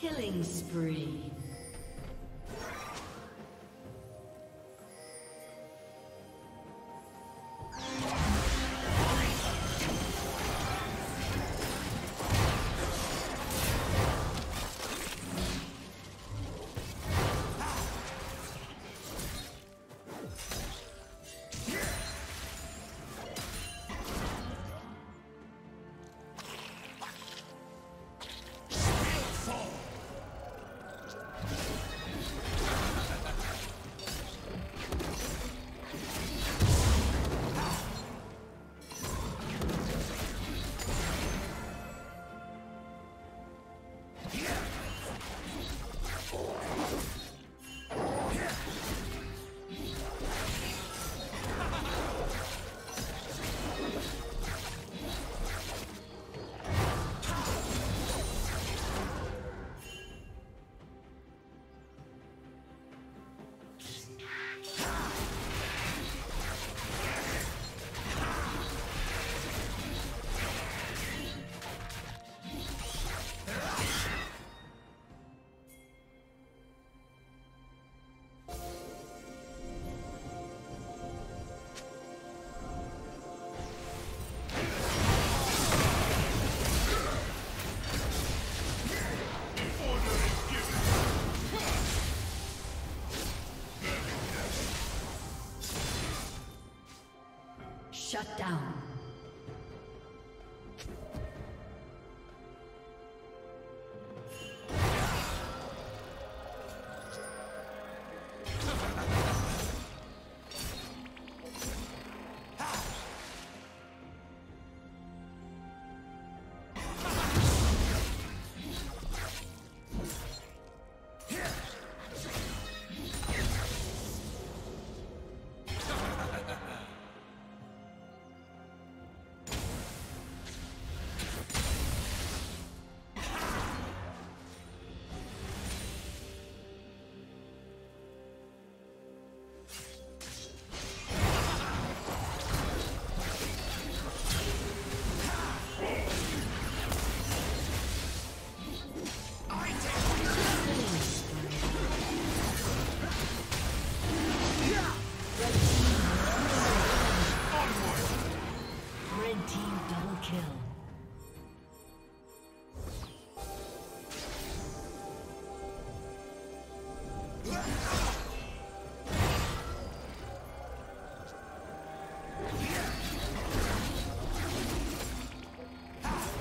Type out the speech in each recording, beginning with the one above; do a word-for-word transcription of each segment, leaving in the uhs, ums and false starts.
Killing spree. Shut down.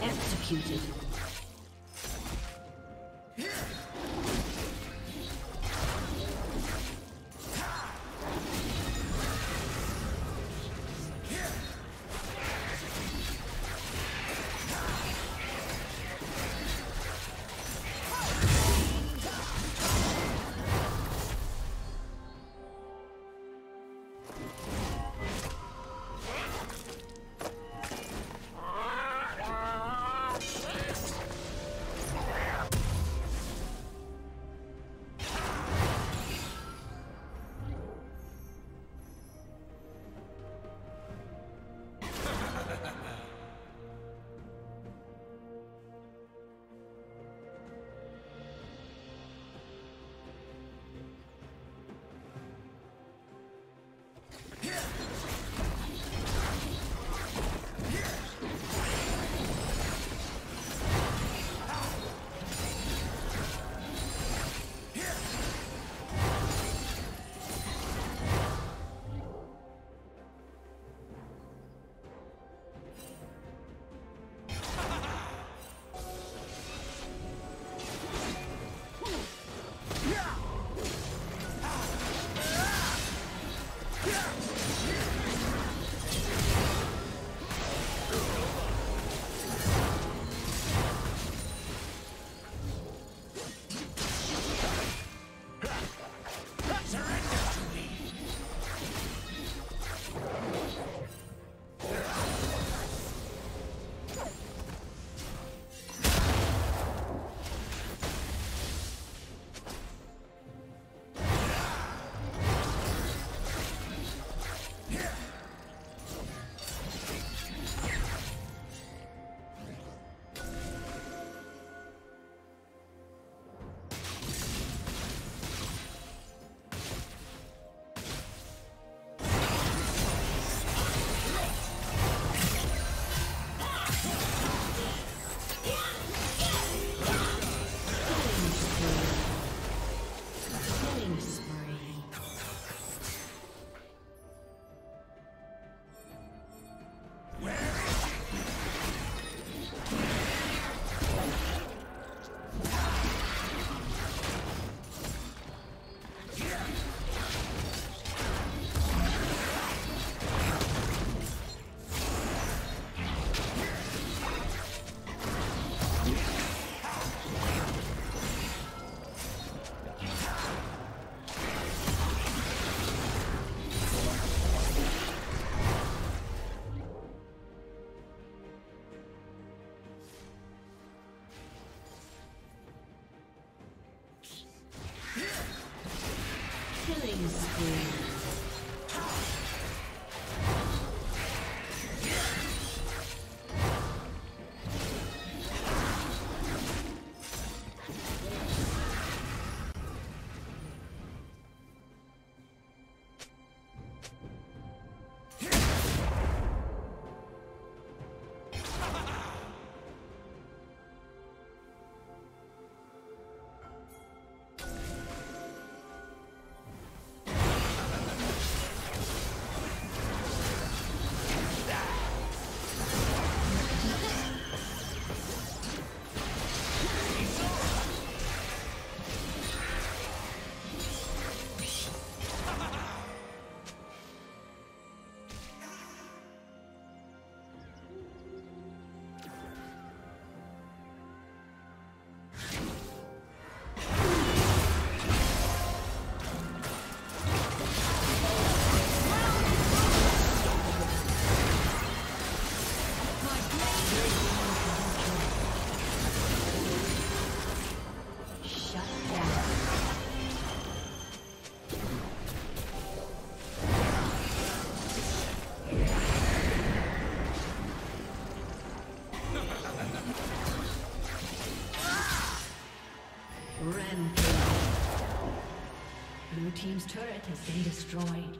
Executed. Yes. killing spree. Blue team's turret has been destroyed.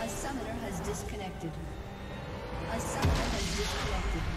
A summoner has disconnected. A summoner has disconnected.